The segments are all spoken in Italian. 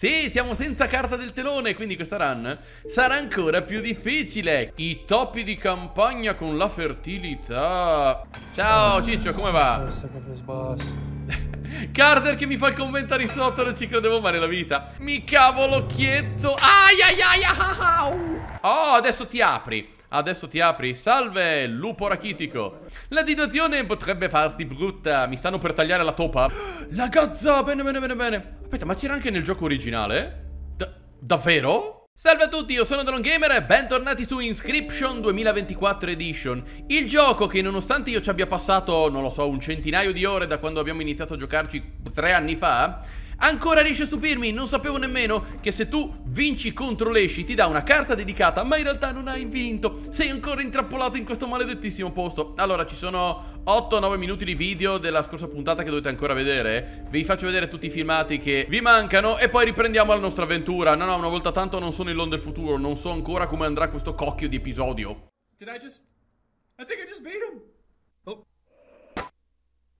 Sì, siamo senza carta del telone, quindi questa run sarà ancora più difficile. I topi di campagna con la fertilità. Ciao Ciccio, come va? Carter che mi fa il commentario sotto, non ci credevo mai nella vita. Mi cavo l'occhietto. Ai ai ai ai. Oh, adesso ti apri. Adesso ti apri. Salve, lupo rachitico. La situazione potrebbe farsi brutta. Mi stanno per tagliare la topa. La gazza, bene bene bene bene. Aspetta, ma c'era anche nel gioco originale? Davvero? Salve a tutti, io sono TheLoneGamer e bentornati su Inscryption 2024 Edition. Il gioco che nonostante io ci abbia passato, non lo so, un centinaio di ore da quando abbiamo iniziato a giocarci 3 anni fa, ancora riesce a stupirmi. Non sapevo nemmeno che se tu vinci contro Leshy ti dà una carta dedicata, ma in realtà non hai vinto. Sei ancora intrappolato in questo maledettissimo posto. Allora, ci sono 8-9 minuti di video della scorsa puntata che dovete ancora vedere. Vi faccio vedere tutti i filmati che vi mancano e poi riprendiamo la nostra avventura. No, no, una volta tanto non sono il Lon del futuro. Non so ancora come andrà questo cocchio di episodio. I think I just beat him. Oh.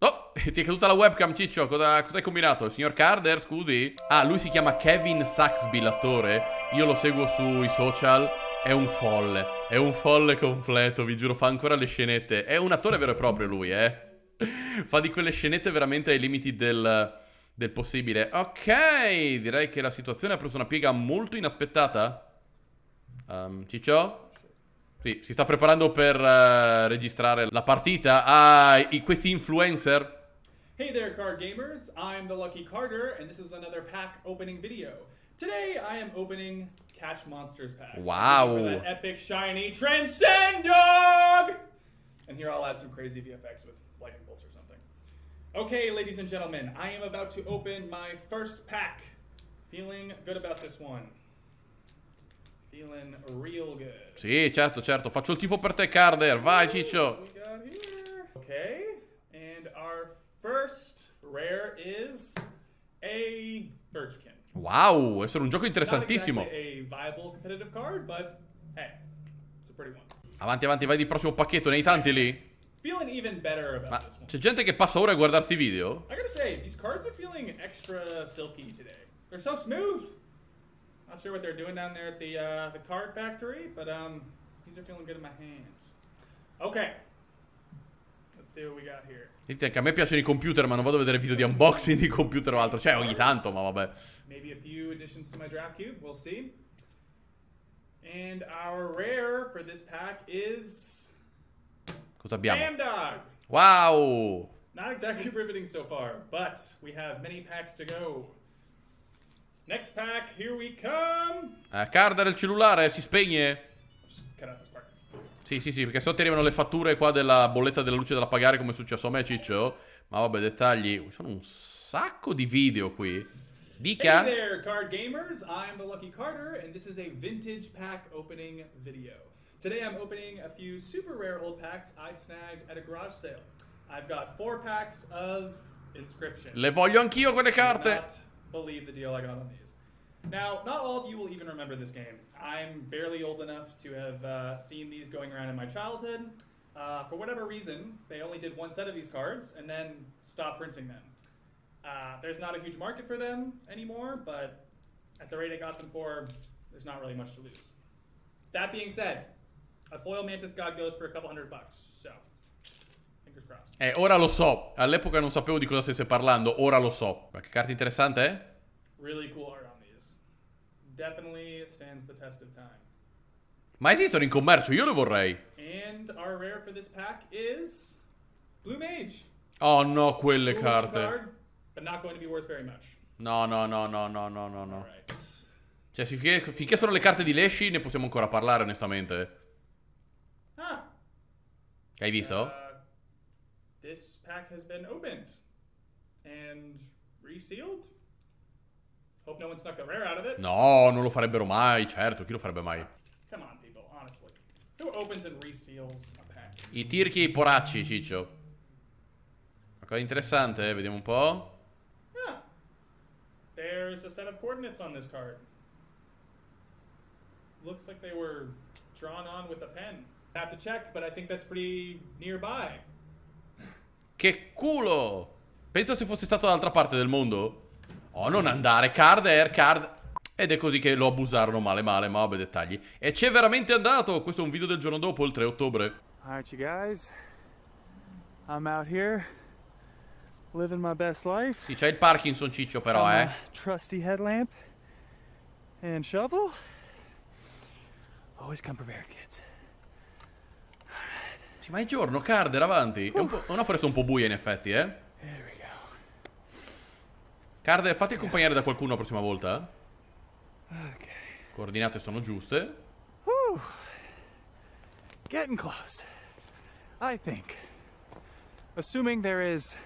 Oh, ti è caduta la webcam, Ciccio. Cosa hai combinato? Il signor Carter, scusi. Ah, lui si chiama Kevin Saxby, l'attore. Io lo seguo sui social. È un folle completo, vi giuro, fa ancora le scenette. È un attore vero e proprio lui, eh. Fa di quelle scenette veramente ai limiti del possibile. Ok, direi che la situazione ha preso una piega molto inaspettata. Ciccio? Sì, si sta preparando per registrare la partita a questi influencer. Hey there card gamers, I'm the Lucky Carter and this is another pack opening video. Today I am opening Catch Monsters packs. Wow. For that epic shiny Transcend dog. And here I'll add some crazy VFX with lightning bolts or something. Okay, ladies and gentlemen, I am about to open my first pack. Feeling good about this one. Feeling real good. Sì, certo, certo. Faccio il tifo per te, Carter. Vai, Ciccio. Ok. And our first rare is a Birchkin. Wow, essere un gioco interessantissimo. Not exactly a viable competitive card, but hey, it's a pretty one. Avanti, avanti, vai di prossimo pacchetto. Ne hai tanti lì? Feeling even better about this one. C'è gente che passa ora a guardarti video? I gotta say, these cards are feeling extra silky today. They're so smooth. Not sure what they're doing down there at the card factory, but these are feeling good in my hands. Okay. Let's see what we got here. Senti, anche a me piacciono i computer, ma non vado a vedere video di unboxing di computer o altro. Cioè, ogni tanto, ma vabbè. Maybe a few additions to my draft cube, we'll see. And our rare for this pack is... Cosa abbiamo? Bandog! Wow! Not exactly riveting so far, but we have many packs to go. Next pack, here we come. Cardare il cellulare, si spegne. Sì, sì, sì, perché sennò ti arrivano le fatture qua della bolletta della luce da pagare, come è successo a me, Ciccio. Ma vabbè, dettagli. Sono un sacco di video qui. Dica. Hey there, card gamers. I'm the Lucky Carter and this is a vintage pack opening video. Today I'm opening a few super rare old packs I snagged at a garage sale. I've got 4 packs of Inscryption. Le voglio anch'io quelle carte. Believe the deal I got on these. Now, not all of you will even remember this game. I'm barely old enough to have seen these going around in my childhood. For whatever reason, they only did one set of these cards and then stopped printing them. There's not a huge market for them anymore, but at the rate I got them for, there's not really much to lose. That being said, a foil Mantis God goes for a couple $100, so... ora lo so. All'epoca non sapevo di cosa stesse parlando. Ora lo so. Qualche carta interessante, eh? Really cool art on these. Definitely stands the test of time. Ma esistono in commercio? Io le vorrei. And our rare for this pack is Blue Mage. Oh no, quelle carte. Card, but not going to be worth very much. No, no, no, no, no, no, no, no. Right. Cioè, finché sono le carte di Leshy ne possiamo ancora parlare, onestamente. Ah. Hai visto? This pack has been opened and resealed. Hope no one snuck a rare out of it. No, non lo farebbero mai, certo, chi lo farebbe mai? Come on people, honestly. Who opens and reseals a pack? I tirchi e i poracci, Ciccio. Una cosa interessante, vediamo un po'. Ah. There's a set of coordinates on this card. Looks like they were drawn on with a pen. I have to check, but I think that's pretty nearby. Che culo! Penso se fosse stato dall'altra parte del mondo. Oh, non andare, card, air, card. Ed è così che lo abusarono male male, ma vabbè, dettagli. E c'è veramente andato, questo è un video del giorno dopo, il 3 ottobre. Alright you guys, I'm out here, living my best life. Sì, c'è il Parkinson ciccio però, trusty headlamp and shovel. Always come prepared, kids. Sì, ma è giorno, Carder, avanti. È una foresta un po' buia in effetti, Carder, fatti accompagnare da qualcuno la prossima volta. Ok. Coordinate sono giuste. Getting close, I think. Assuming there is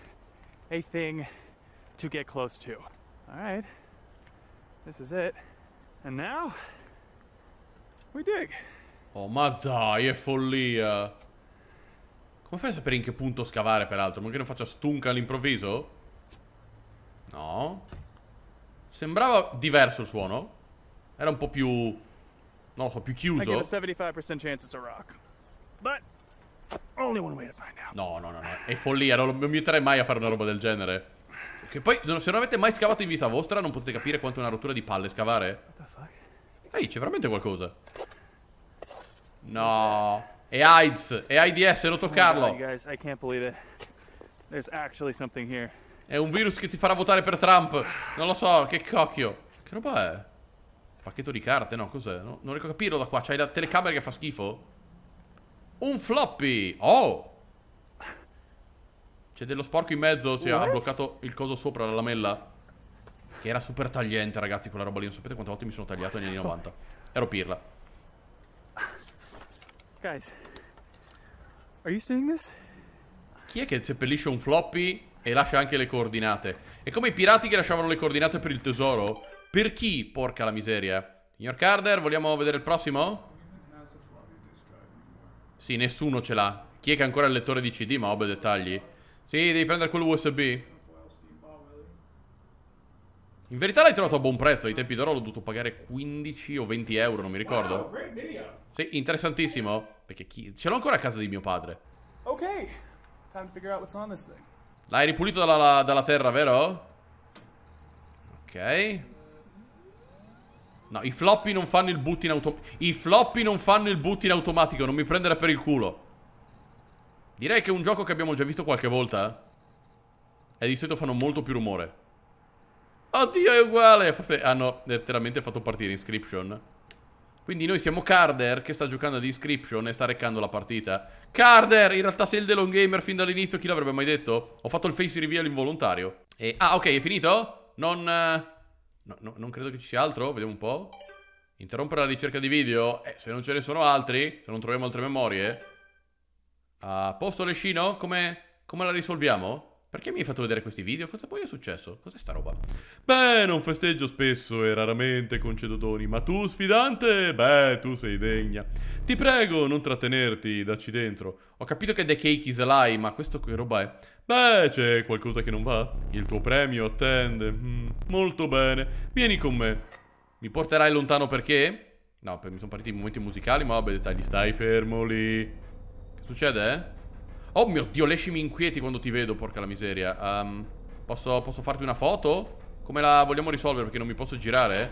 a thing to get close to. Alright. This is it. And now we dig. Oh, ma dai, è follia. Come fai a sapere in che punto scavare, peraltro? Perché non faccia stunca all'improvviso? No. Sembrava diverso il suono. Era un po' più, non lo so, più chiuso. No, no, no, no. È follia. Non mi aiuterei mai a fare una roba del genere. Che poi, se non avete mai scavato in vita vostra, non potete capire quanto è una rottura di palle scavare. Ehi, c'è veramente qualcosa. No. È AIDS. È AIDS, non toccarlo. È un virus che ti farà votare per Trump. Non lo so, che cocchio. Che roba è? Pacchetto di carte, no? Cos'è? No, non riesco a capirlo da qua. C'hai la telecamera che fa schifo. Un floppy. Oh! C'è dello sporco in mezzo. Si ha bloccato il coso sopra la lamella. Che era super tagliente, ragazzi, quella roba lì. Non sapete quante volte mi sono tagliato negli anni 90. Ero pirla. Guys, are you seeing this? Chi è che seppellisce un floppy? E lascia anche le coordinate. È come i pirati che lasciavano le coordinate per il tesoro. Per chi? Porca la miseria. Signor Carter, vogliamo vedere il prossimo? Sì, nessuno ce l'ha. Chi è che ha ancora il lettore di CD? Ma ho bei dettagli. Sì, devi prendere quello USB. In verità l'hai trovato a buon prezzo. Ai tempi d'oro l'ho dovuto pagare 15 o 20 euro, non mi ricordo. Sì, interessantissimo. Perché chi... ce l'ho ancora a casa di mio padre. Ok, time to figure out what's on this thing. L'hai ripulito dalla terra, vero? Ok. No, i floppy non fanno il boot in automatico. I floppy non fanno il boot in automatico. Non mi prendere per il culo. Direi che è un gioco che abbiamo già visto qualche volta. E di solito fanno molto più rumore. Oddio, è uguale. Forse hanno letteralmente fatto partire Inscryption. Quindi noi siamo Carder che sta giocando ad Inscryption e sta recando la partita. Carder, in realtà sei il TheLoneGamer fin dall'inizio, chi l'avrebbe mai detto? Ho fatto il face reveal involontario. E, ah, ok, è finito? Non credo che ci sia altro, vediamo un po'. Interrompere la ricerca di video. Se non ce ne sono altri, se non troviamo altre memorie. A posto, Lescino, come la risolviamo? Perché mi hai fatto vedere questi video? Cosa poi è successo? Cos'è sta roba? Beh, non festeggio spesso e raramente concedo doni, ma tu, sfidante? Beh, tu sei degna. Ti prego, non trattenerti, dacci dentro. Ho capito che The Cake is a Lie, ma questo che roba è? Beh, c'è qualcosa che non va. Il tuo premio attende. Molto bene. Vieni con me. Mi porterai lontano perché? No, mi sono partiti i momenti musicali, ma vabbè, dettagli. Stai fermo lì. Che succede, Oh mio Dio, lasciami inquieti quando ti vedo, porca la miseria. Posso farti una foto? Come la vogliamo risolvere? Perché non mi posso girare.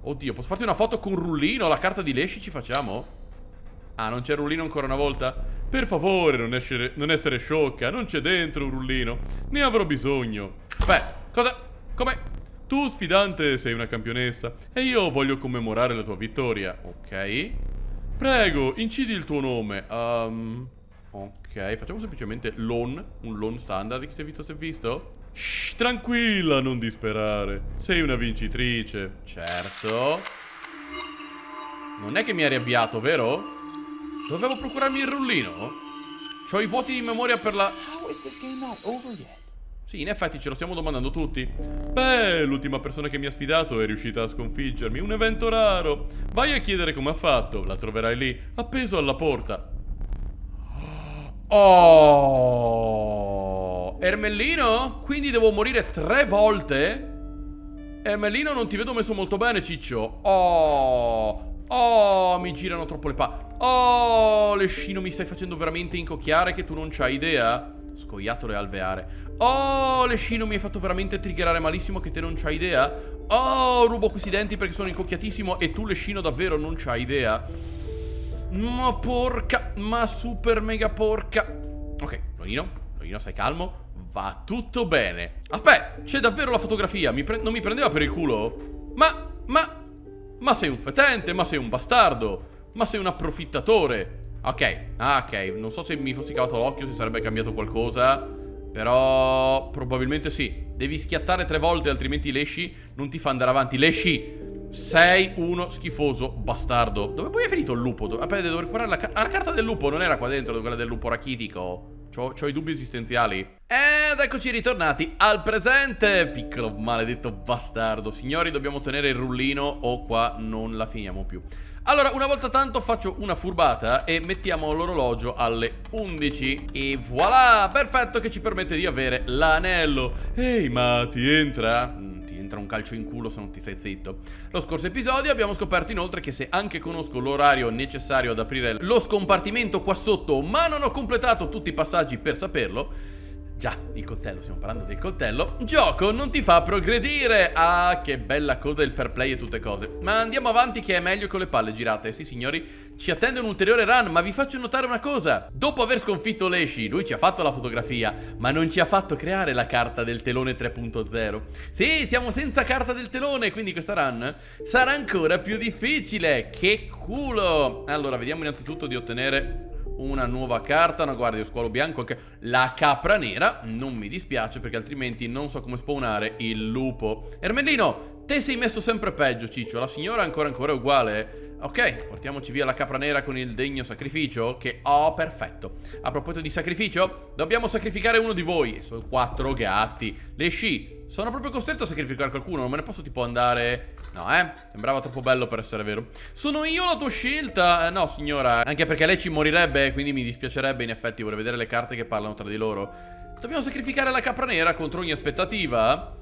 Oddio, posso farti una foto con rullino? La carta di Leshy ci facciamo? Ah, non c'è rullino ancora una volta? Per favore, non essere sciocca. Non c'è dentro un rullino. Ne avrò bisogno. Beh, cosa? Come? Tu, sfidante, sei una campionessa e io voglio commemorare la tua vittoria. Ok. Prego, incidi il tuo nome. Ok, facciamo semplicemente un lone standard. Chi si è visto, si è visto. Shh, tranquilla, non disperare. Sei una vincitrice. Certo. Non è che mi hai riavviato, vero? Dovevo procurarmi il rullino? C'ho i vuoti di memoria per la... Sì, in effetti ce lo stiamo domandando tutti. Beh, l'ultima persona che mi ha sfidato è riuscita a sconfiggermi. Un evento raro. Vai a chiedere come ha fatto. La troverai lì, appeso alla porta. Oh, Ermellino? Quindi devo morire 3 volte? Ermellino, non ti vedo messo molto bene, ciccio. Oh, mi girano troppo le palle. Oh, Lescino, mi stai facendo veramente incocchiare che tu non c'hai idea. Scoiattolo e alveare. Oh, Leshy, mi hai fatto veramente triggerare malissimo, che te non c'hai idea. Oh, rubo questi denti perché sono incocchiatissimo. E tu, Leshy, davvero non c'hai idea. Ma porca, ma super mega porca. Ok, Lonino, stai calmo. Va tutto bene. Aspetta, c'è davvero la fotografia. Non mi prendeva per il culo? Ma sei un fetente, ma sei un bastardo, ma sei un approfittatore. Ok, ok, non so se mi fossi cavato l'occhio, se sarebbe cambiato qualcosa, però probabilmente sì. Devi schiattare 3 volte, altrimenti Leshy non ti fa andare avanti. Leshy, sei uno schifoso bastardo. Dove poi è finito il lupo? Aspetta, devo recuperare la carta del lupo. Non era qua dentro, quella del lupo rachitico. C'ho i dubbi esistenziali. Ed eccoci ritornati al presente. Piccolo maledetto bastardo. Signori, dobbiamo tenere il rullino o qua non la finiamo più. Allora, una volta tanto faccio una furbata e mettiamo l'orologio alle 11. E voilà, perfetto, che ci permette di avere l'anello. Ehi, ma ti entra? Ti entra un calcio in culo se non ti stai zitto. Lo scorso episodio abbiamo scoperto inoltre che se anche conosco l'orario necessario ad aprire lo scompartimento qua sotto, ma non ho completato tutti i passaggi per saperlo. Già, il coltello, stiamo parlando del coltello. Gioco, non ti fa progredire. Ah, che bella cosa il fair play e tutte cose. Ma andiamo avanti che è meglio con le palle girate. Sì, signori, ci attende un ulteriore run. Ma vi faccio notare una cosa. Dopo aver sconfitto Leshy, lui ci ha fatto la fotografia, ma non ci ha fatto creare la carta del telone 3.0. Sì, siamo senza carta del telone, quindi questa run sarà ancora più difficile. Che culo. Allora, vediamo innanzitutto di ottenere una nuova carta, no, guarda, io squalo bianco, okay. La capra nera, non mi dispiace perché altrimenti non so come spawnare il lupo. Ermellino, te sei messo sempre peggio, ciccio, la signora ancora uguale. Ok, portiamoci via la capra nera con il degno sacrificio, che oh, perfetto. A proposito di sacrificio, dobbiamo sacrificare uno di voi, e sono 4 gatti. Leshy, sono proprio costretto a sacrificare qualcuno, non me ne posso tipo andare... No, sembrava troppo bello per essere vero. Sono io la tua scelta? No, signora. Anche perché lei ci morirebbe, quindi mi dispiacerebbe in effetti. Vorrei vedere le carte che parlano tra di loro. Dobbiamo sacrificare la capra nera contro ogni aspettativa?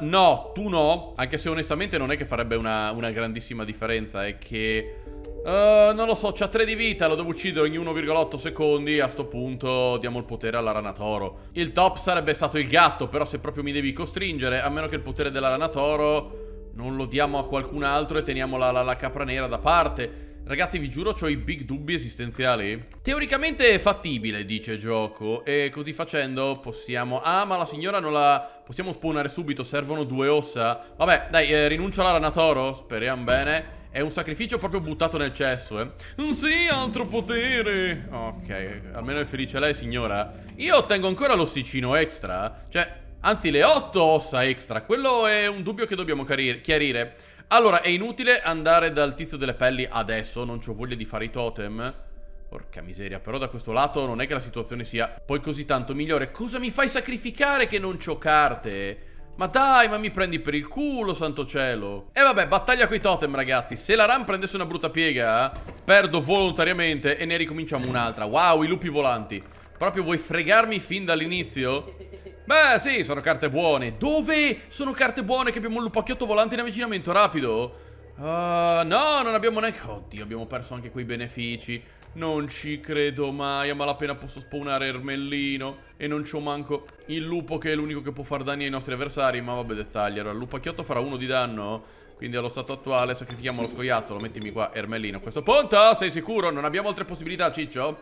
No, tu no. Anche se onestamente non è che farebbe una grandissima differenza. È che... non lo so, c'ha 3 di vita, lo devo uccidere ogni 1,8 secondi. A sto punto diamo il potere alla rana toro. Il top sarebbe stato il gatto, però se proprio mi devi costringere, a meno che il potere della rana toro... non lo diamo a qualcun altro e teniamo la capra nera da parte. Ragazzi, vi giuro, c'ho i big dubbi esistenziali. Teoricamente è fattibile, dice gioco. E così facendo possiamo... Ah, ma la signora non la... possiamo spawnare subito, servono 2 ossa. Vabbè, dai, rinuncia alla rana toro. Speriamo bene. È un sacrificio proprio buttato nel cesso, eh. Sì, altro potere. Ok, almeno è felice lei, signora. Io ottengo ancora l'ossicino extra. Cioè... anzi, le 8 ossa extra. Quello è un dubbio che dobbiamo chiarire. Allora, è inutile andare dal tizio delle pelli adesso. Non c'ho voglia di fare i totem. Porca miseria, però da questo lato non è che la situazione sia poi così tanto migliore. Cosa mi fai sacrificare che non c'ho carte? Ma dai, ma mi prendi per il culo, santo cielo. E vabbè, battaglia coi totem, ragazzi. Se la run prendesse una brutta piega, perdo volontariamente e ne ricominciamo un'altra. Wow, i lupi volanti. Proprio vuoi fregarmi fin dall'inizio? Beh, sì, sono carte buone. Dove sono carte buone che abbiamo un lupacchiotto volante in avvicinamento rapido? No, non abbiamo neanche... Oddio, abbiamo perso anche quei benefici. Non ci credo mai. A malapena posso spawnare Ermellino. E non c'ho manco il lupo, che è l'unico che può far danni ai nostri avversari. Ma vabbè, dettagli. Allora, il lupacchiotto farà 1 di danno. Quindi allo stato attuale sacrifichiamo lo scoiattolo. Mettimi qua Ermellino. Questo punto, sei sicuro? Non abbiamo altre possibilità, ciccio?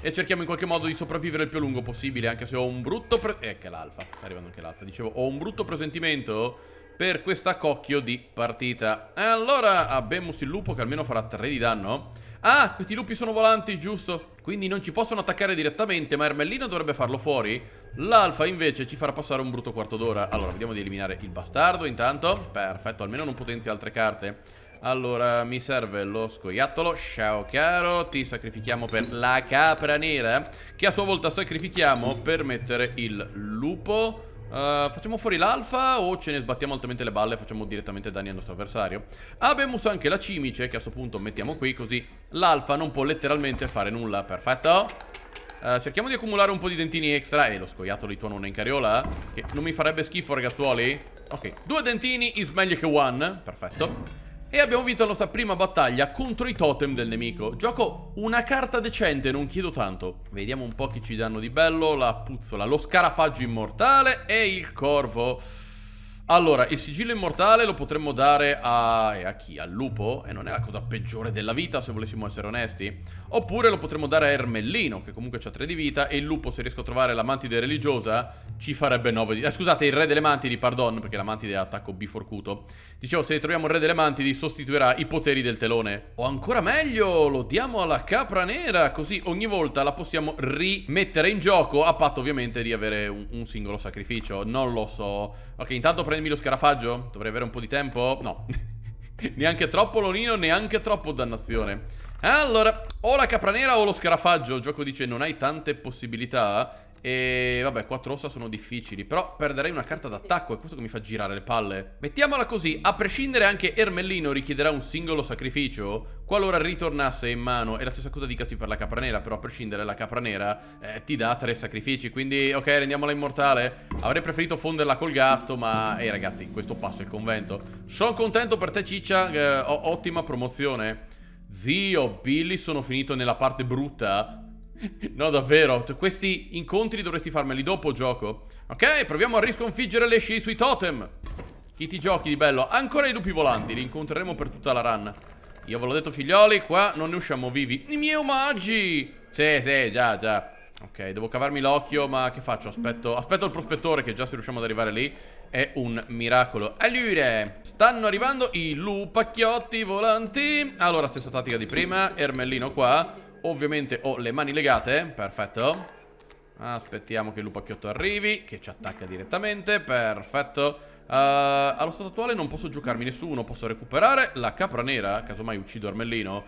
E cerchiamo in qualche modo di sopravvivere il più a lungo possibile. Anche se ho un brutto che l'alfa. Sta arrivando anche l'alfa. Dicevo, ho un brutto presentimento per questa cocchio di partita. Allora abbiamo il lupo che almeno farà 3 di danno. Ah, questi lupi sono volanti, giusto? Quindi non ci possono attaccare direttamente, ma Ermellino dovrebbe farlo fuori. L'alfa invece ci farà passare un brutto quarto d'ora. Allora, vediamo di eliminare il bastardo intanto. Perfetto, almeno non potenzia altre carte. Allora, mi serve lo scoiattolo. Ciao caro, ti sacrifichiamo per la capra nera, che a sua volta sacrifichiamo per mettere il lupo. Facciamo fuori l'alfa o ce ne sbattiamo altamente le balle e facciamo direttamente danni al nostro avversario. Abbiamo anche la cimice, che a sto punto mettiamo qui, così l'alfa non può letteralmente fare nulla. Perfetto. Cerchiamo di accumulare un po' di dentini extra. E lo scoiattolo di tuono non è in cariola, che non mi farebbe schifo, ragazzuoli. Ok, 2 dentini is meglio che one. Perfetto. E abbiamo vinto la nostra prima battaglia contro i totem del nemico. Gioco una carta decente, non chiedo tanto. Vediamo un po' che ci danno di bello. La puzzola, lo scarafaggio immortale e il corvo. Allora, il sigillo immortale lo potremmo dare a... e a chi? Al lupo? E non è la cosa peggiore della vita, se volessimo essere onesti. Oppure lo potremmo dare a Ermellino, che comunque c'ha 3 di vita. E il lupo, se riesco a trovare la mantide religiosa, ci farebbe 9 di... scusate, il re delle mantidi, pardon, perché la mantide ha attacco biforcuto. Dicevo, se troviamo il re delle mantidi, sostituirà i poteri del telone. O ancora meglio, lo diamo alla capra nera, così ogni volta la possiamo rimettere in gioco, a patto ovviamente di avere un singolo sacrificio. Non lo so. Ok, intanto prendiamo lo scarafaggio, dovrei avere un po' di tempo. No, neanche troppo lonino, neanche troppo dannazione. Allora, o la capra nera o lo scarafaggio. Il gioco dice non hai tante possibilità. E vabbè, 4 ossa sono difficili, però perderei una carta d'attacco, è questo che mi fa girare le palle. Mettiamola così, a prescindere anche Ermellino richiederà un singolo sacrificio qualora ritornasse in mano. E la stessa cosa dicasi per la capra nera, però a prescindere la capra nera ti dà 3 sacrifici. Quindi ok, rendiamola immortale. Avrei preferito fonderla col gatto, ma ragazzi, questo passo è il convento. Sono contento per te ciccia, ottima promozione. Zio Billy, sono finito nella parte brutta. No davvero, questi incontri dovresti farmeli dopo gioco. Ok, proviamo a risconfiggere Leshy sui totem. Chi ti giochi di bello? Ancora i lupi volanti, li incontreremo per tutta la run. Io ve l'ho detto figlioli, qua non ne usciamo vivi. I miei omaggi. Sì, già. Ok, devo cavarmi l'occhio, ma che faccio? Aspetto il prospettore, che già se riusciamo ad arrivare lì è un miracolo. Allora, stanno arrivando i lupacchiotti volanti. Allora, stessa tattica di prima, Ermellino qua. Ovviamente ho le mani legate, perfetto. Aspettiamo che il lupacchiotto arrivi, che ci attacca direttamente, perfetto. Allo stato attuale non posso giocarmi nessuno, posso recuperare la capra nera, casomai uccido Ermellino.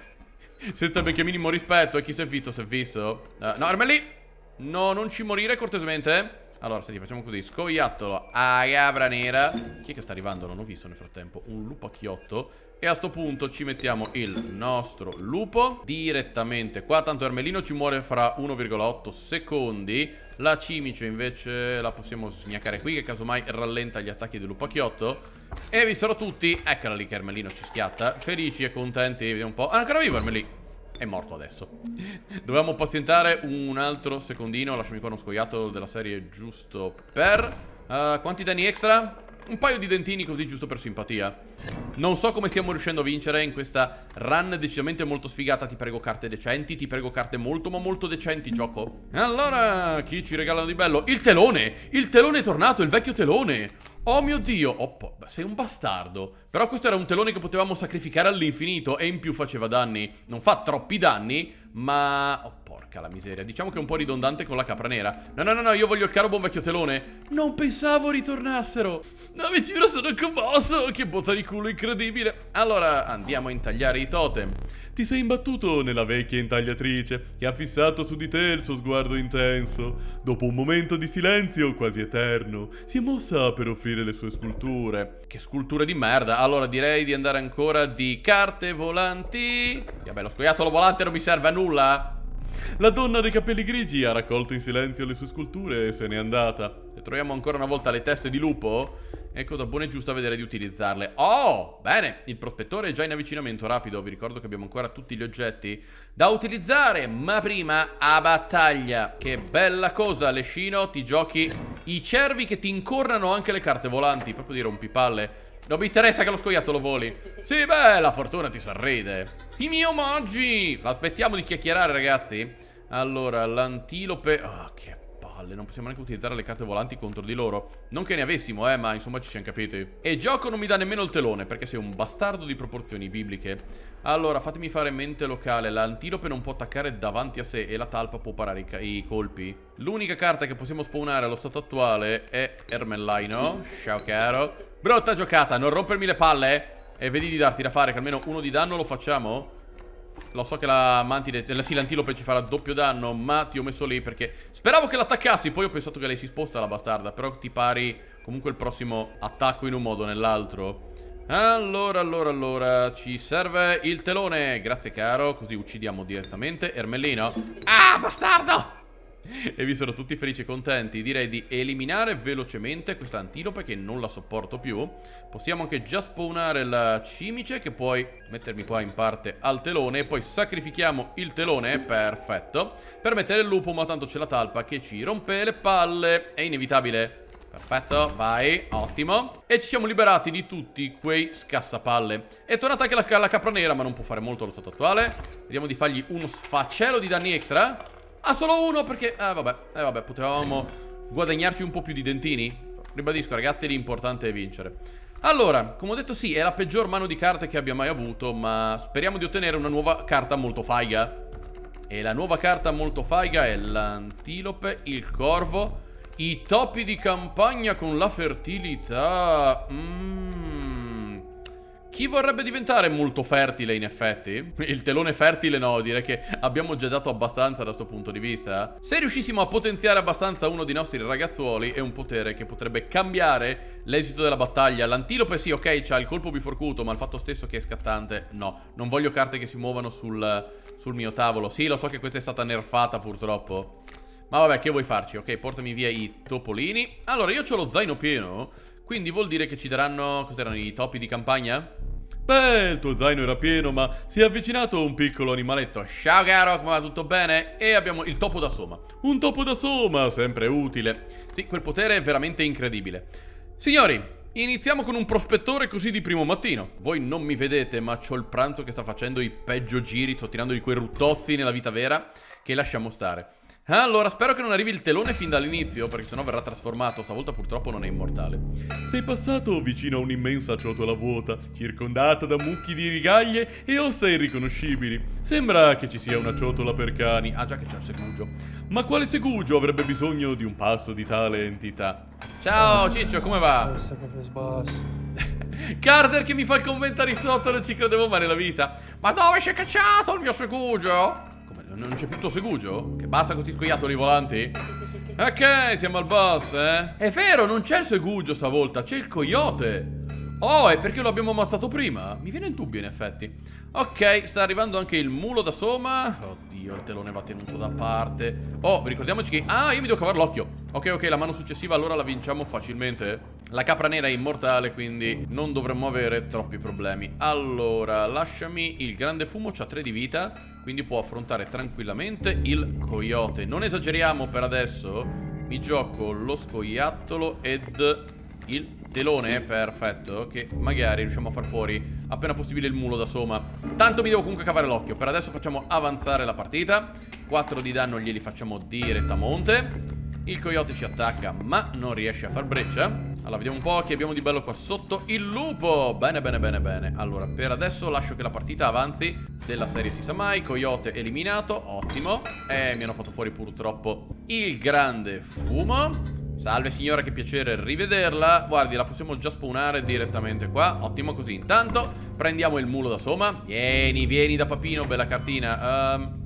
Senza benché minimo rispetto, e chi si è visto, si è visto. No, Ermellino, no, non ci morire cortesemente. Allora, senti, facciamo così, scoiattolo a capra nera. Chi è che sta arrivando? Non ho visto nel frattempo. Un lupacchiotto. E a sto punto ci mettiamo il nostro lupo direttamente qua. Tanto Ermellino ci muore fra 1,8 secondi. La cimice invece la possiamo sgnaccare qui, che casomai rallenta gli attacchi del lupacchiotto. E vi sarò tutti. Eccola lì che Ermellino ci schiatta. Felici e contenti. Vediamo un po'. Ah, ancora vivo Ermellino. È morto adesso. Dovevamo pazientare un altro secondino. Lasciami qua uno scoiattolo della serie giusto per... quanti danni extra? Un paio di dentini così, giusto per simpatia. Non so come stiamo riuscendo a vincere in questa run decisamente molto sfigata. Ti prego carte decenti, ti prego carte molto ma molto decenti, gioco. Allora, chi ci regalano di bello? Il telone! Il telone è tornato, il vecchio telone! Oh mio Dio! Oh, sei un bastardo. Però questo era un telone che potevamo sacrificare all'infinito e in più faceva danni. Non fa troppi danni, ma... oh, porca la miseria. Diciamo che è un po' ridondante con la capra nera. No, io voglio il caro buon vecchio telone. Non pensavo ritornassero. No, mi giuro, sono commosso. Che botta di culo incredibile. Allora, andiamo a intagliare i totem. Ti sei imbattuto nella vecchia intagliatrice, che ha fissato su di te il suo sguardo intenso. Dopo un momento di silenzio quasi eterno, si è mossa per offrire le sue sculture. Che sculture di merda. Allora, direi di andare ancora di carte volanti. Vabbè, lo scoiattolo volante non mi serve a nulla. La donna dei capelli grigi ha raccolto in silenzio le sue sculture e se n'è andata. Se troviamo ancora una volta le teste di lupo, ecco da buona e giusta vedere di utilizzarle. Oh, bene, il prospettore è già in avvicinamento rapido. Vi ricordo che abbiamo ancora tutti gli oggetti da utilizzare, ma prima a battaglia. Che bella cosa, Lescino, ti giochi i cervi che ti incornano anche le carte volanti. Proprio di rompipalle. Non mi interessa che lo scoiattolo voli. Sì, beh, la fortuna ti sorride. I miei omaggi. Aspettiamo di chiacchierare, ragazzi. Allora, l'antilope. Ah, che palle. Non possiamo neanche utilizzare le carte volanti contro di loro. Non che ne avessimo, ma insomma ci siamo capiti. E gioco non mi dà nemmeno il telone, perché sei un bastardo di proporzioni bibliche. Allora, fatemi fare mente locale. L'antilope non può attaccare davanti a sé e la talpa può parare i colpi. L'unica carta che possiamo spawnare allo stato attuale è Ermellino. Ciao, caro. Brutta giocata, non rompermi le palle. E vedi di darti da fare, che almeno uno di danno lo facciamo. Lo so che la mantide, sì, l'antilope ci farà doppio danno, ma ti ho messo lì perché speravo che l'attaccassi. Poi ho pensato che lei si sposta, la bastarda. Però ti pari comunque il prossimo attacco in un modo o nell'altro. Allora, ci serve il telone. Grazie, caro. Così uccidiamo direttamente Ermellino. Ah, bastardo! e vi sono tutti felici e contenti. Direi di eliminare velocemente questa antilope che non la sopporto più. Possiamo anche già spawnare la cimice, che puoi mettermi qua in parte al telone, e poi sacrifichiamo il telone, perfetto, per mettere il lupo, ma tanto c'è la talpa che ci rompe le palle, è inevitabile. Perfetto, vai, ottimo. E ci siamo liberati di tutti quei scassapalle. È tornata anche la capra nera, ma non può fare molto allo stato attuale. Vediamo di fargli uno sfaccello di danni extra. Ah, solo uno, perché... vabbè, potevamo guadagnarci un po' più di dentini. Ribadisco, ragazzi, l'importante è vincere. Allora, come ho detto, sì, è la peggior mano di carte che abbia mai avuto, ma speriamo di ottenere una nuova carta molto faiga. E la nuova carta molto faiga è l'antilope, il corvo, i topi di campagna con la fertilità. Chi vorrebbe diventare molto fertile, in effetti? Il telone fertile no, direi che abbiamo già dato abbastanza da sto punto di vista. Se riuscissimo a potenziare abbastanza uno dei nostri ragazzuoli, è un potere che potrebbe cambiare l'esito della battaglia. L'antilope sì, ok, c'ha il colpo biforcuto, ma il fatto stesso che è scattante, no. Non voglio carte che si muovano sul mio tavolo. Sì, lo so che questa è stata nerfata purtroppo, ma vabbè, che vuoi farci? Ok, portami via i topolini. Allora, io ho lo zaino pieno, quindi vuol dire che ci daranno... cos'erano, i topi di campagna? Beh, il tuo zaino era pieno, ma si è avvicinato un piccolo animaletto. Ciao caro, come va? Tutto bene? E abbiamo il topo da soma. Un topo da soma, sempre utile. Sì, quel potere è veramente incredibile. Signori, iniziamo con un prospettore così di primo mattino. Voi non mi vedete, ma c'ho il pranzo che sta facendo i peggio giri, sto tirando di quei ruttozzi nella vita vera, che lasciamo stare. Allora, spero che non arrivi il telone fin dall'inizio, perché sennò verrà trasformato. Stavolta purtroppo non è immortale. Sei passato vicino a un'immensa ciotola vuota, circondata da mucchi di rigaglie e ossa irriconoscibili. Sembra che ci sia una ciotola per cani. Ah già, che c'è il segugio. Ma quale segugio avrebbe bisogno di un pasto di tale entità? Ciao Ciccio, come va? Carter che mi fa il commentario sotto, non ci credevo mai nella vita. Ma dove c'è cacciato il mio segugio? Non c'è più tuo segugio? Che basta così scoiato nei volanti? Ok, siamo al boss, eh? È vero, non c'è il segugio stavolta, c'è il coyote. Oh, è perché lo abbiamo ammazzato prima? Mi viene il dubbio, in effetti. Ok, sta arrivando anche il mulo da soma. Oddio, il telone va tenuto da parte. Oh, ricordiamoci che... ah, io mi devo cavare l'occhio. Ok, la mano successiva allora la vinciamo facilmente. La capra nera è immortale, quindi non dovremmo avere troppi problemi. Allora, lasciami il grande fumo, c'ha 3 di vita, quindi può affrontare tranquillamente il coyote. Non esageriamo per adesso. Mi gioco lo scoiattolo ed il telone, perfetto, che magari riusciamo a far fuori appena possibile il mulo da soma. Tanto mi devo comunque cavare l'occhio. Per adesso facciamo avanzare la partita. 4 di danno glieli facciamo direttamente. Il coyote ci attacca, ma non riesce a far breccia. Allora, vediamo un po' che abbiamo di bello qua sotto. Il lupo, bene. Allora, per adesso lascio che la partita avanzi. Della serie si sa mai. Coyote eliminato, ottimo. Mi hanno fatto fuori purtroppo il grande fumo. Salve signora, che piacere rivederla. Guardi, la possiamo già spawnare direttamente qua. Ottimo così. Intanto prendiamo il mulo da soma. Vieni da papino, bella cartina.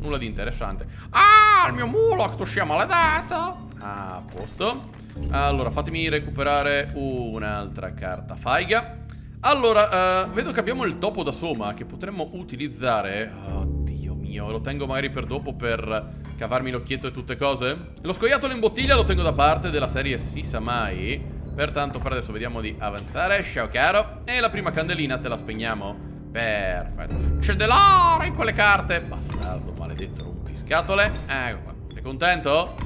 Nulla di interessante. Ah, il mio mulo, tu sei maledetto. Ah, a posto. Allora, fatemi recuperare un'altra carta faiga. Allora, vedo che abbiamo il topo da soma che potremmo utilizzare. Oddio mio, lo tengo magari per dopo, per cavarmi l'occhietto e tutte cose. Lo scoiattolo in bottiglia lo tengo da parte, della serie si sa mai. Pertanto per adesso vediamo di avanzare. Ciao caro. E la prima candelina te la spegniamo. Perfetto. C'è dell'oro in quelle carte. Bastardo, maledetto rompiscatole. Ecco qua. Sei contento?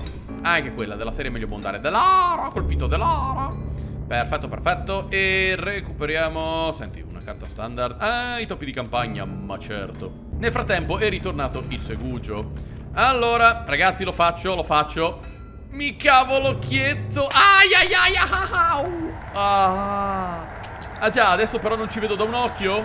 Anche quella della serie è meglio bondare. Dell'oro, colpito dell'oro. Perfetto. E recuperiamo, senti, una carta standard. Ah, i topi di campagna, ma certo. Nel frattempo è ritornato il segugio. Allora, ragazzi, lo faccio. Mi cavo l'occhietto. Ah già, adesso però non ci vedo da un occhio.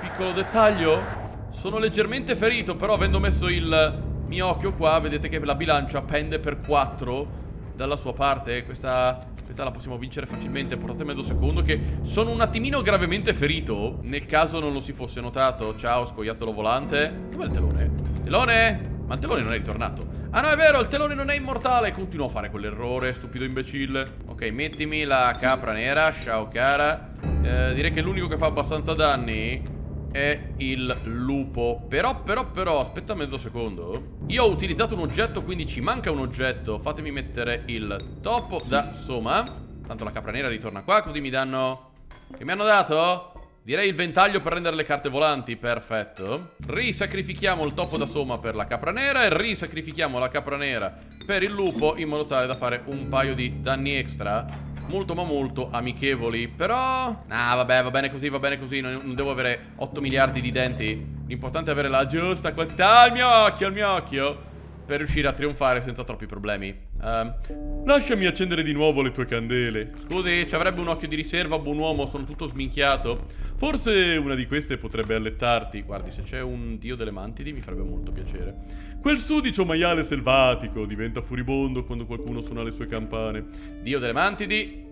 Piccolo dettaglio. Sono leggermente ferito, però avendo messo il... mio occhio qua, vedete che la bilancia pende per 4 dalla sua parte. Questa la possiamo vincere facilmente. Portate mezzo secondo che sono un attimino gravemente ferito, nel caso non lo si fosse notato. Ciao scoiattolo volante. Dov'è il telone? Telone? Ma il telone non è ritornato. Ah no, è vero, il telone non è immortale. Continuo a fare quell'errore, stupido imbecille. Ok, mettimi la capra nera. Ciao cara. Direi che l'unico che fa abbastanza danni è il lupo. Però, aspetta mezzo secondo. Io ho utilizzato un oggetto, quindi ci manca un oggetto. Fatemi mettere il topo da soma. Tanto la capra nera ritorna qua, così mi danno... Che mi hanno dato? Direi il ventaglio per rendere le carte volanti, perfetto. Risacrifichiamo il topo da soma per la capra nera e risacrifichiamo la capra nera per il lupo, in modo tale da fare un paio di danni extra molto ma molto amichevoli. Però... ah vabbè, va bene così, non devo avere 8 miliardi di denti. L'importante è avere la giusta quantità al mio occhio, per riuscire a trionfare senza troppi problemi. Lasciami accendere di nuovo le tue candele. Scusi, ci avrebbe un occhio di riserva, buon uomo, sono tutto sminchiato. Forse una di queste potrebbe allettarti. Guardi, se c'è un dio delle mantidi mi farebbe molto piacere. Quel sudicio maiale selvatico diventa furibondo quando qualcuno suona le sue campane. Dio delle mantidi,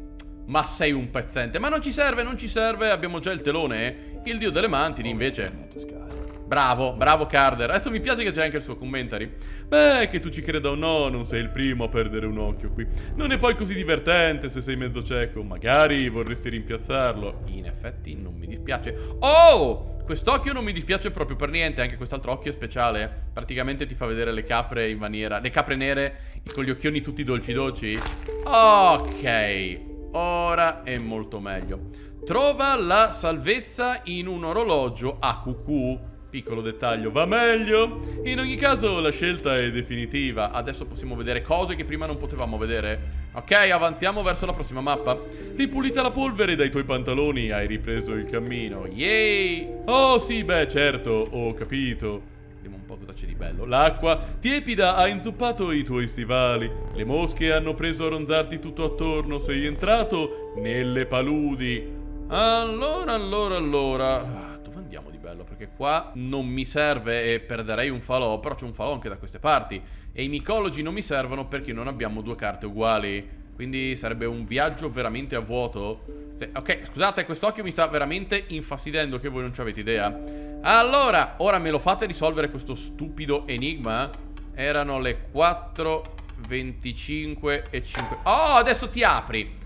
ma sei un pezzente. Ma non ci serve, abbiamo già il telone. Il dio delle mantidi invece... Bravo, bravo Carter. Adesso mi piace che c'è anche il suo commentary. Beh, che tu ci creda o no, non sei il primo a perdere un occhio qui. Non è poi così divertente se sei mezzo cieco. Magari vorresti rimpiazzarlo. In effetti non mi dispiace. Oh, quest'occhio non mi dispiace proprio per niente. Anche quest'altro occhio è speciale. Praticamente ti fa vedere le capre in maniera... le capre nere con gli occhioni tutti dolci dolci. Ok, ora è molto meglio. Trova la salvezza in un orologio a cucù. Piccolo dettaglio, va meglio. In ogni caso la scelta è definitiva. Adesso possiamo vedere cose che prima non potevamo vedere. Ok, avanziamo verso la prossima mappa. Ripulita la polvere dai tuoi pantaloni, hai ripreso il cammino. Yay! Oh sì, beh certo, ho capito. Vediamo un po' cosa c'è di bello. L'acqua tiepida ha inzuppato i tuoi stivali. Le mosche hanno preso a ronzarti tutto attorno. Sei entrato nelle paludi. Allora, andiamo di bello, perché qua non mi serve e perderei un falò. Però c'è un falò anche da queste parti. E i micologi non mi servono perché non abbiamo due carte uguali. Quindi sarebbe un viaggio veramente a vuoto. Ok, scusate, quest'occhio mi sta veramente infastidendo, che voi non ci avete idea. Allora, ora me lo fate risolvere questo stupido enigma. Erano le 4:25 e 5. Oh, adesso ti apri.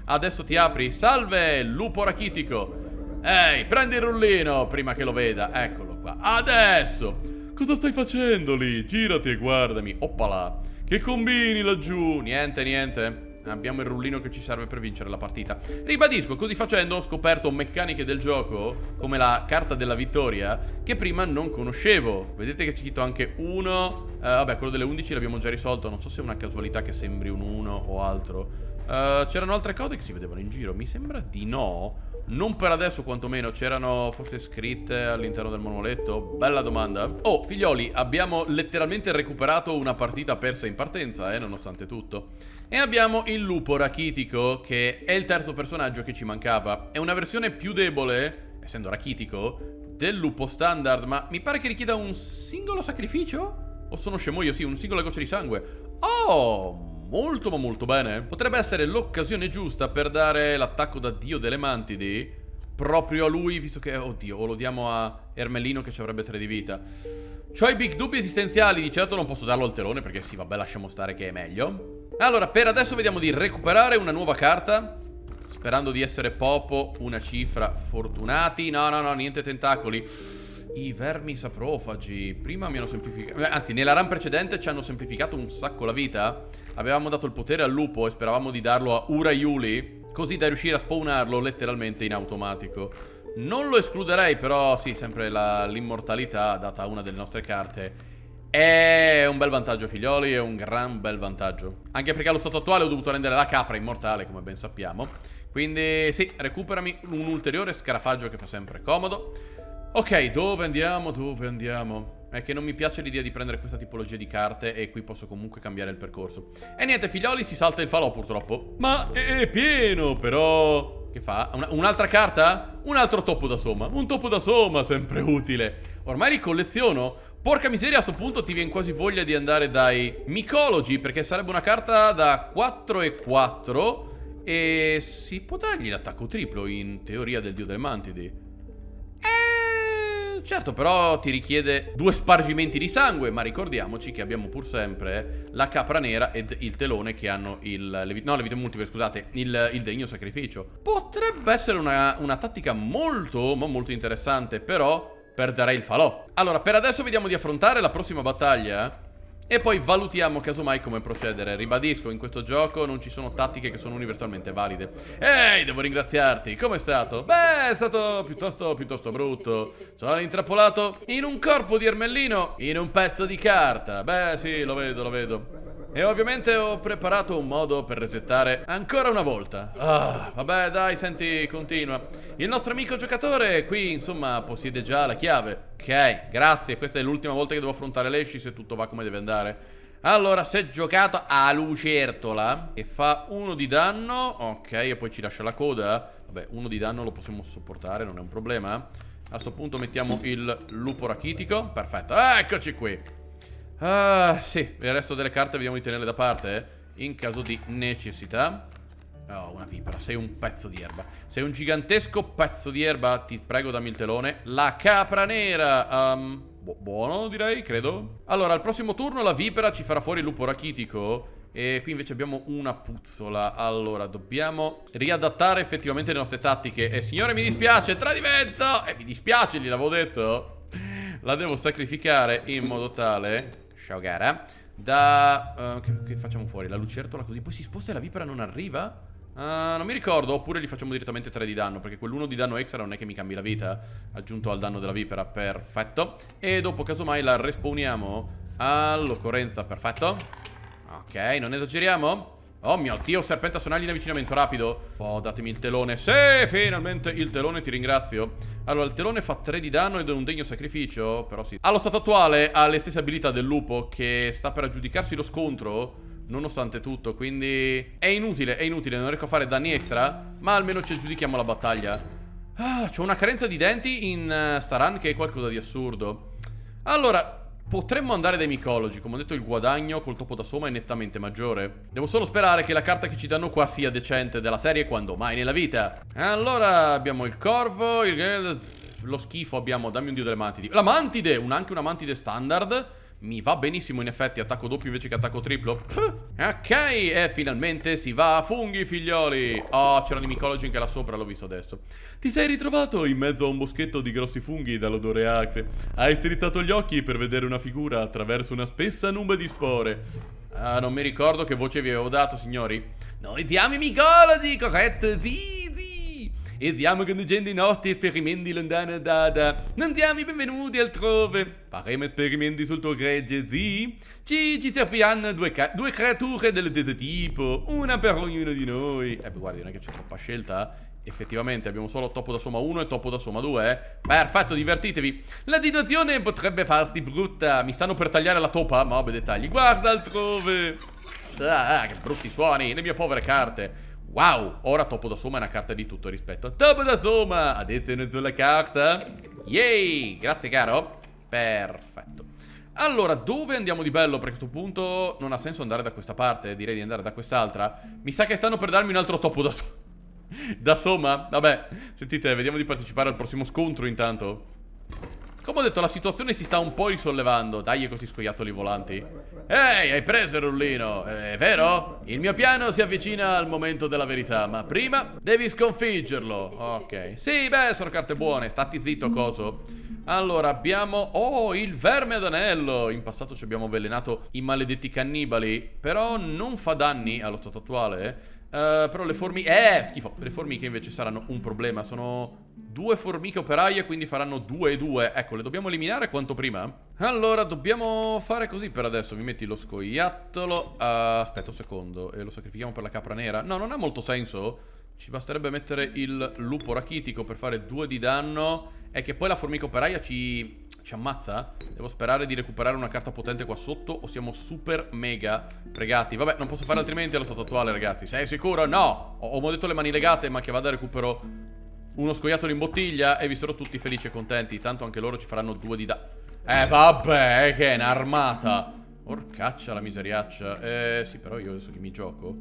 Salve, lupo rachitico. Ehi, prendi il rullino prima che lo veda. Eccolo qua. Adesso! Cosa stai facendo lì? Girati e guardami. Oppala. Che combini laggiù? Niente. Abbiamo il rullino che ci serve per vincere la partita. Ribadisco, così facendo ho scoperto meccaniche del gioco, come la carta della vittoria, che prima non conoscevo. Vedete che c'è scritto anche 1. Vabbè, quello delle 11 l'abbiamo già risolto. Non so se è una casualità che sembri un 1 o altro. C'erano altre cose che si vedevano in giro. Mi sembra di no. Non per adesso quantomeno. C'erano forse scritte all'interno del manualetto. Bella domanda. Oh figlioli, abbiamo letteralmente recuperato una partita persa in partenza, nonostante tutto. E abbiamo il lupo rachitico, che è il terzo personaggio che ci mancava. È una versione più debole, essendo rachitico, del lupo standard. Ma mi pare che richieda un singolo sacrificio? O sono scemo io? Sì, un singolo goccia di sangue. Oh, molto ma molto bene. Potrebbe essere l'occasione giusta per dare l'attacco da dio delle mantidi proprio a lui, visto che, oddio, o lo diamo a Ermellino che ci avrebbe 3 di vita. C'ho i big dubbi esistenziali. Di certo non posso darlo al telone, perché sì, vabbè, lasciamo stare che è meglio. Allora, per adesso vediamo di recuperare una nuova carta, sperando di essere poco una cifra fortunati. No, niente tentacoli. I vermi saprofagi prima mi hanno semplificato. Anzi, nella run precedente ci hanno semplificato un sacco la vita. Avevamo dato il potere al lupo e speravamo di darlo a Uraiuli, così da riuscire a spawnarlo letteralmente in automatico. Non lo escluderei, però sì, sempre l'immortalità data a una delle nostre carte è un bel vantaggio, figlioli, è un gran bel vantaggio. Anche perché allo stato attuale ho dovuto rendere la capra immortale, come ben sappiamo. Quindi sì, recuperami un ulteriore scarafaggio, che fa sempre comodo. Ok, dove andiamo? È che non mi piace l'idea di prendere questa tipologia di carte, e qui posso comunque cambiare il percorso. E niente, figlioli, si salta il falò purtroppo. Ma è pieno, però... Che fa? Un'altra carta? Un altro topo da somma. Un topo da somma, sempre utile. Ormai li colleziono. Porca miseria, a sto punto ti viene quasi voglia di andare dai micologi, perché sarebbe una carta da 4 e 4, e si può dargli l'attacco triplo, in teoria, del dio delle mantidi. Certo, però ti richiede 2 spargimenti di sangue. Ma ricordiamoci che abbiamo pur sempre la capra nera ed il telone, che hanno le vite multiple, scusate, il degno sacrificio. Potrebbe essere una tattica molto, ma molto interessante. Però perderei il falò. Allora, per adesso vediamo di affrontare la prossima battaglia e poi valutiamo casomai come procedere. Ribadisco, in questo gioco non ci sono tattiche che sono universalmente valide. Ehi, devo ringraziarti. Com'è stato? Beh, è stato piuttosto brutto. Sono intrappolato in un corpo di ermellino, in un pezzo di carta. Beh, sì, lo vedo. E ovviamente ho preparato un modo per resettare ancora una volta. Vabbè, dai, senti, continua. Il nostro amico giocatore qui, insomma, possiede già la chiave. Ok, grazie, questa è l'ultima volta che devo affrontare Leshy, se tutto va come deve andare. Allora, se giocato a lucertola, che fa 1 di danno, ok, e poi ci lascia la coda. Vabbè, 1 di danno lo possiamo sopportare, non è un problema. A questo punto mettiamo il lupo rachitico, perfetto, eccoci qui. Sì, il resto delle carte vediamo di tenerle da parte, in caso di necessità. Oh, una vipera, sei un pezzo di erba. Sei un gigantesco pezzo di erba. Ti prego, dammi il telone. La capra nera, buono direi, credo. Allora, al prossimo turno la vipera ci farà fuori il lupo rachitico. E qui invece abbiamo una puzzola. Allora, dobbiamo riadattare effettivamente le nostre tattiche. E signore, mi dispiace, tradimento. E mi dispiace, gliel'avevo detto. La devo sacrificare in modo tale, ciao gara, da... che facciamo fuori? La lucertola così, poi si sposta e la vipera non arriva? Non mi ricordo, oppure gli facciamo direttamente 3 di danno, perché quell'1 di danno extra non è che mi cambi la vita, aggiunto al danno della vipera, perfetto. E dopo casomai la respawniamo all'occorrenza, perfetto. Ok, non esageriamo. Oh mio Dio, serpente a sonagli in avvicinamento rapido. Oh, datemi il telone. Sì, finalmente il telone, ti ringrazio. Allora, il telone fa 3 di danno ed è un degno sacrificio, però sì. Allo stato attuale ha le stesse abilità del lupo, che sta per aggiudicarsi lo scontro nonostante tutto, quindi è inutile, non riesco a fare danni extra, ma almeno ci aggiudichiamo la battaglia. C'ho una carenza di denti in sta run che è qualcosa di assurdo. Allora, potremmo andare dai micologi. Come ho detto, il guadagno col topo da soma è nettamente maggiore. Devo solo sperare che la carta che ci danno qua sia decente, della serie quando mai nella vita. Allora, abbiamo il corvo, lo schifo abbiamo, dammi un dio delle mantidi. La mantide, anche una mantide standard mi va benissimo in effetti, attacco doppio invece che attacco triplo. Ok, e finalmente si va a funghi, figlioli. Oh, c'erano i micologi anche là sopra, l'ho visto adesso. Ti sei ritrovato in mezzo a un boschetto di grossi funghi dall'odore acre. Hai strizzato gli occhi per vedere una figura attraverso una spessa nube di spore. Ah, non mi ricordo che voce vi avevo dato, signori. Noi diamo i micologi, Cosette, e stiamo conducendo i nostri esperimenti lontana data. Non diamo i benvenuti altrove. Faremo esperimenti sul tuo gregge, sì? Ci serviranno due creature dello stesso tipo, una per ognuno di noi. Guardi, non è che c'è troppa scelta. Effettivamente abbiamo solo topo da somma 1 e topo da somma 2, Perfetto, divertitevi. La situazione potrebbe farsi brutta. Mi stanno per tagliare la topa, ma vabbè, dettagli. Guarda altrove. Che brutti suoni, le mie povere carte. Wow, ora topo da somma è una carta di tutto rispetto. Topo da somma, adesso è una sola carta. Yay, grazie caro. Perfetto. Allora, dove andiamo di bello? Perché a questo punto non ha senso andare da questa parte, direi di andare da quest'altra. Mi sa che stanno per darmi un altro topo da somma. Vabbè, sentite, vediamo di partecipare al prossimo scontro intanto. Come ho detto, la situazione si sta un po' risollevando. Dai, questi scoiattoli volanti. Ehi, hai preso il rullino, è vero? Il mio piano si avvicina al momento della verità, ma prima devi sconfiggerlo. Ok. Sì, beh, sono carte buone. Stati zitto, coso. Allora, abbiamo... Oh, il verme ad anello. In passato ci abbiamo avvelenato i maledetti cannibali, però non fa danni allo stato attuale. Però le formiche... schifo. Le formiche invece saranno un problema. Sono 2 formiche operaie, quindi faranno 2 e 2. Ecco, le dobbiamo eliminare quanto prima. Allora, dobbiamo fare così per adesso. Mi metti lo scoiattolo. Aspetta un secondo. E lo sacrifichiamo per la capra nera. No, non ha molto senso. Ci basterebbe mettere il lupo rachitico per fare 2 di danno. È che poi la formica operaia ci ammazza. Devo sperare di recuperare una carta potente qua sotto, o siamo super mega fregati. Vabbè, non posso fare altrimenti allo stato attuale, ragazzi. Sei sicuro? No! Ho detto le mani legate, ma che vada, recupero uno scoiattolo in bottiglia e vi sarò tutti felici e contenti. Tanto anche loro ci faranno 2 di danno. Vabbè, che è un'armata. Orcaccia la miseriaccia. Sì, però io adesso che mi gioco.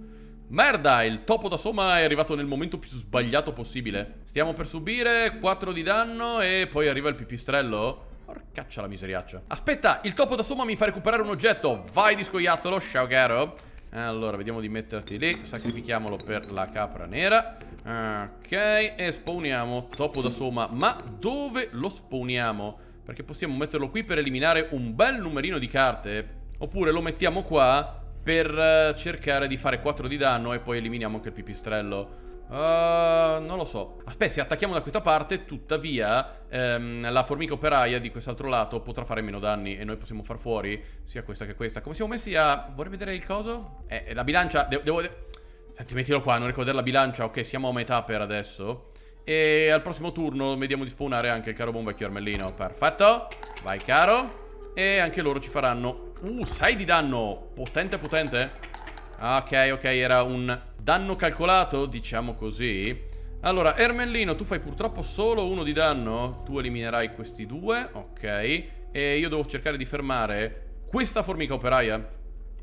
Merda, il topo da somma è arrivato nel momento più sbagliato possibile. Stiamo per subire 4 di danno e poi arriva il pipistrello. Orcaccia la miseriaccia. Aspetta, il topo da somma mi fa recuperare un oggetto. Vai di scoiattolo, ciao caro. Allora, vediamo di metterti lì. Sacrifichiamolo per la capra nera. Ok, e spawniamo topo da soma. Ma dove lo spawniamo? Perché possiamo metterlo qui per eliminare un bel numerino di carte. Oppure lo mettiamo qua per cercare di fare 4 di danno e poi eliminiamo anche il pipistrello. Non lo so. Aspetta, se attacchiamo da questa parte, tuttavia la formica operaia di quest'altro lato potrà fare meno danni e noi possiamo far fuori sia questa che questa. Come siamo messi a... vorrei vedere il coso? La bilancia... devo... Senti, mettilo qua, non ricordare la bilancia. Ok, siamo a metà per adesso. E al prossimo turno vediamo di spawnare anche il caro bomba e il chiormellino. Perfetto. Vai, caro. E anche loro ci faranno 6 di danno. Potente, potente. Ok, ok, era un... danno calcolato, diciamo così. Allora, Ermellino, tu fai purtroppo solo 1 di danno. Tu eliminerai questi 2, ok. E io devo cercare di fermare questa formica operaia,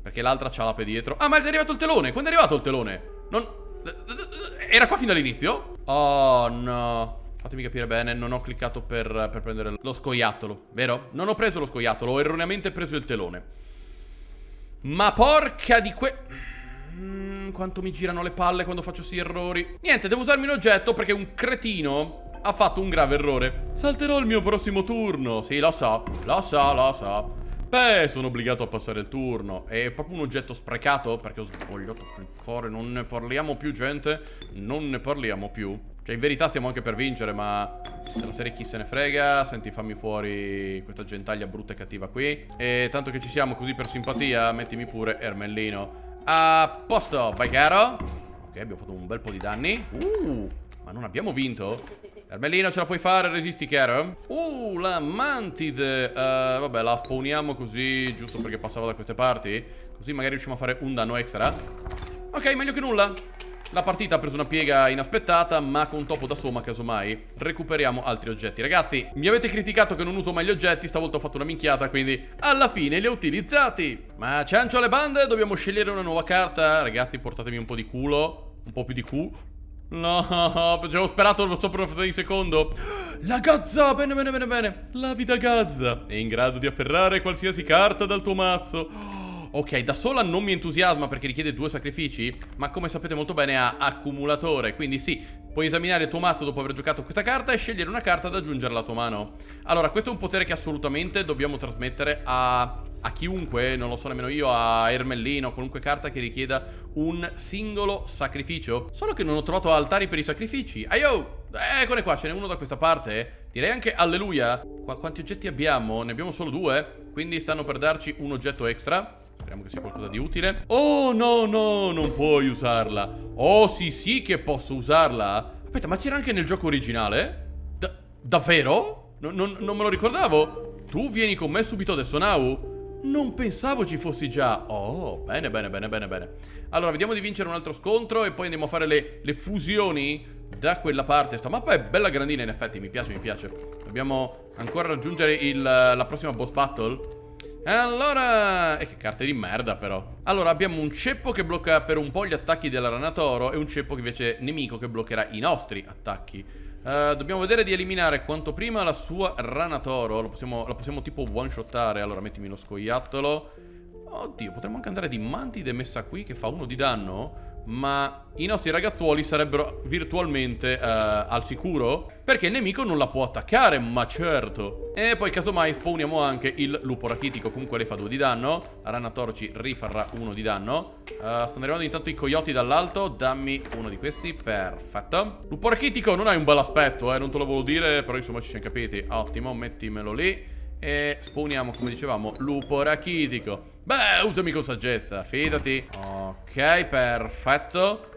perché l'altra c'ha l'ape dietro. Ah, ma è arrivato il telone! Quando è arrivato il telone? Non... era qua fin dall'inizio? Oh, no. Fatemi capire bene, non ho cliccato per prendere lo scoiattolo, vero? Non ho preso lo scoiattolo, ho erroneamente preso il telone. Ma porca di que... quanto mi girano le palle quando faccio sì errori. Niente, devo usarmi un oggetto perché un cretino ha fatto un grave errore. Salterò il mio prossimo turno. Sì, lo so, lo so, lo so. Beh, sono obbligato a passare il turno. È proprio un oggetto sprecato perché ho sbagliato il cuore. Non ne parliamo più, gente. Non ne parliamo più. Cioè, in verità stiamo anche per vincere, ma... della serie chi se ne frega. Senti, fammi fuori questa gentaglia brutta e cattiva qui. E tanto che ci siamo, così per simpatia, mettimi pure Ermellino. A posto, vai caro. Ok, abbiamo fatto un bel po' di danni. Ma non abbiamo vinto? Ermellino, ce la puoi fare, resisti caro. La mantide. Vabbè, la spawniamo così, giusto perché passava da queste parti. Così magari riusciamo a fare un danno extra. Ok, meglio che nulla. La partita ha preso una piega inaspettata, ma con topo da soma, casomai, recuperiamo altri oggetti. Ragazzi, mi avete criticato che non uso mai gli oggetti, stavolta ho fatto una minchiata, quindi alla fine li ho utilizzati. Ma ciancio alle bande, dobbiamo scegliere una nuova carta. Ragazzi, portatemi un po' di culo, un po' più di culo. No, avevo sperato lo sopra una frazione di secondo. La gazza, bene, bene, bene, bene. L'avida gazza è in grado di afferrare qualsiasi carta dal tuo mazzo. Ok, da sola non mi entusiasma perché richiede 2 sacrifici, ma come sapete molto bene ha accumulatore, quindi sì, puoi esaminare il tuo mazzo dopo aver giocato questa carta e scegliere una carta da aggiungere alla tua mano. Allora, questo è un potere che assolutamente dobbiamo trasmettere a chiunque, non lo so nemmeno io, a Ermellino, qualunque carta che richieda un singolo sacrificio. Solo che non ho trovato altari per i sacrifici. Aio! Eccole qua, ce n'è uno da questa parte. Direi anche alleluia. Quanti oggetti abbiamo? Ne abbiamo solo 2, quindi stanno per darci un oggetto extra. Speriamo che sia qualcosa di utile. Oh no no, non puoi usarla. Oh sì sì che posso usarla. Aspetta, ma c'era anche nel gioco originale? Davvero? Non me lo ricordavo. Tu vieni con me subito adesso, Nau. Non pensavo ci fossi già. Oh, bene bene bene bene bene. Allora, vediamo di vincere un altro scontro e poi andiamo a fare le fusioni da quella parte. Sta mappa è bella grandina in effetti, mi piace, mi piace. Dobbiamo ancora raggiungere la prossima boss battle. Allora... che carte di merda però. Allora abbiamo un ceppo che blocca per un po' gli attacchi della Ranatoro e un ceppo che invece è nemico che bloccherà i nostri attacchi. Dobbiamo vedere di eliminare quanto prima la sua Ranatoro. La possiamo tipo one shottare. Allora mettimi lo scoiattolo. Oddio, potremmo anche andare di mantide messa qui che fa 1 di danno. Ma i nostri ragazzuoli sarebbero virtualmente al sicuro, perché il nemico non la può attaccare, ma certo. E poi casomai spawniamo anche il lupo rachitico. Comunque le fa 2 di danno. La Ranatoro ci rifarà 1 di danno. Stanno arrivando intanto i coyote dall'alto. Dammi uno di questi, perfetto. Lupo rachitico non hai un bel aspetto, non te lo volevo dire, però insomma ci siamo capiti. Ottimo, mettimelo lì. E spawniamo, come dicevamo, lupo rachitico. Beh, usami con saggezza, fidati. Ok, perfetto.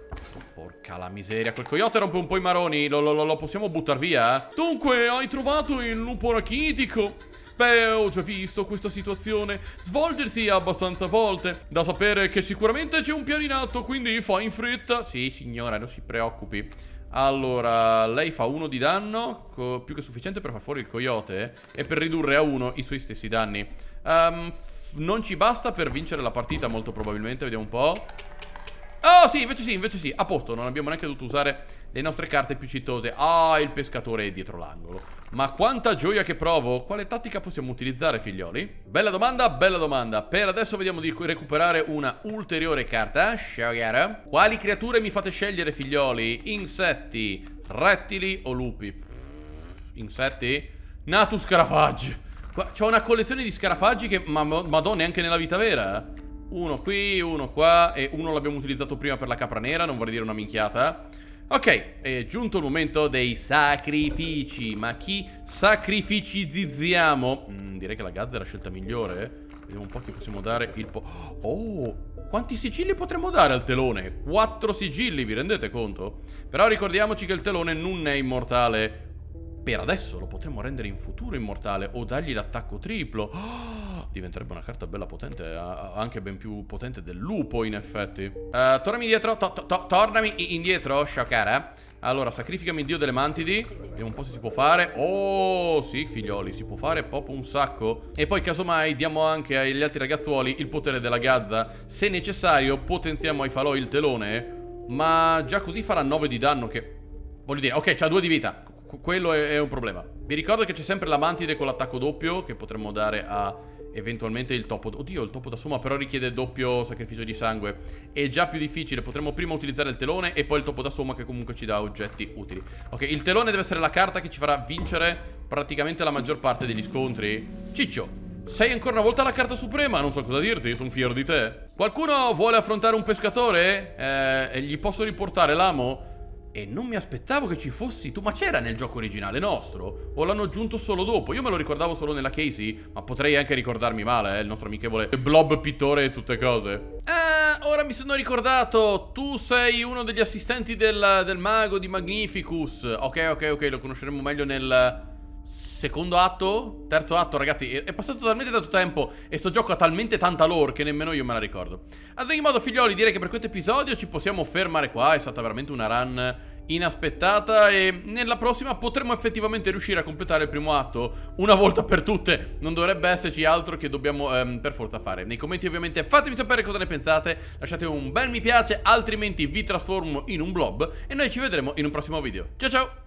Porca la miseria, quel coyote rompe un po' i maroni. Lo possiamo buttare via? Dunque, hai trovato il lupo rachitico? Beh, ho già visto questa situazione svolgersi abbastanza volte, da sapere che sicuramente c'è un piano in atto, quindi fa in fretta. Sì, signora, non si preoccupi. Allora, lei fa 1 di danno, più che sufficiente per far fuori il coyote e per ridurre a 1 i suoi stessi danni. Non ci basta per vincere la partita, molto probabilmente. Vediamo un po'. Oh sì, invece sì. A posto, non abbiamo neanche dovuto usare le nostre carte più citose. Ah, il pescatore è dietro l'angolo. Ma quanta gioia che provo. Quale tattica possiamo utilizzare, figlioli? Bella domanda, bella domanda. Per adesso vediamo di recuperare una ulteriore carta. Shogara. Quali creature mi fate scegliere, figlioli? Insetti, rettili o lupi? Insetti? Natu Scarafaggi. C'ho una collezione di scarafaggi che, madonna, anche nella vita vera. Uno qui, uno qua. E uno l'abbiamo utilizzato prima per la capra nera. Non vorrei dire una minchiata. Ok, è giunto il momento dei sacrifici. Ma chi sacrificizziamo? Direi che la gazza è la scelta migliore. Vediamo un po' che possiamo dare il po'. Oh, quanti sigilli potremmo dare al telone? 4 sigilli, vi rendete conto? Però ricordiamoci che il telone non è immortale. Per adesso lo potremmo rendere in futuro immortale o dargli l'attacco triplo. Oh, diventerebbe una carta bella potente, anche ben più potente del lupo in effetti. Tornami indietro, tornami indietro, Shakara. Allora, sacrificami il dio delle mantidi. Vediamo un po' se si può fare. Oh, sì, figlioli, si può fare proprio un sacco. E poi, casomai, diamo anche agli altri ragazzuoli il potere della gazza. Se necessario, potenziamo ai falò il telone. Ma già così farà 9 di danno che... Voglio dire, ok, c'ha 2 di vita. Quello è un problema. Vi ricordo che c'è sempre la mantide con l'attacco doppio che potremmo dare a eventualmente il topo. Oddio, il topo da somma però richiede doppio sacrificio di sangue. È già più difficile. Potremmo prima utilizzare il telone e poi il topo da somma che comunque ci dà oggetti utili. Ok, il telone deve essere la carta che ci farà vincere praticamente la maggior parte degli scontri. Ciccio, sei ancora una volta la carta suprema. Non so cosa dirti, sono fiero di te. Qualcuno vuole affrontare un pescatore? Gli posso riportare l'amo? E non mi aspettavo che ci fossi tu. Ma c'era nel gioco originale nostro? O l'hanno aggiunto solo dopo? Io me lo ricordavo solo nella Casey. Ma potrei anche ricordarmi male, il nostro amichevole Blob pittore e tutte cose. Ah, ora mi sono ricordato. Tu sei uno degli assistenti del mago di Magnificus. Ok, lo conosceremo meglio nel secondo atto? Terzo atto, ragazzi. È passato talmente tanto tempo e sto gioco ha talmente tanta lore che nemmeno io me la ricordo. Ad ogni modo, figlioli, direi che per questo episodio ci possiamo fermare qua. È stata veramente una run inaspettata e nella prossima potremo effettivamente riuscire a completare il primo atto una volta per tutte. Non dovrebbe esserci altro che dobbiamo per forza fare. Nei commenti ovviamente fatemi sapere cosa ne pensate, lasciate un bel mi piace, altrimenti vi trasformo in un blob e noi ci vedremo in un prossimo video. Ciao ciao!